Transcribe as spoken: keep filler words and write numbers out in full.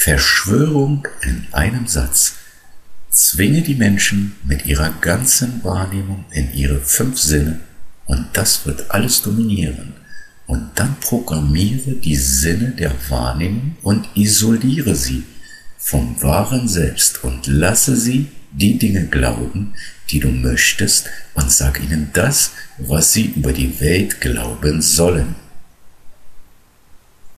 Verschwörung in einem Satz. Zwinge die Menschen mit ihrer ganzen Wahrnehmung in ihre fünf Sinne und das wird alles dominieren. Und dann programmiere die Sinne der Wahrnehmung und isoliere sie vom wahren Selbst und lasse sie die Dinge glauben, die du möchtest, und sag ihnen das, was sie über die Welt glauben sollen.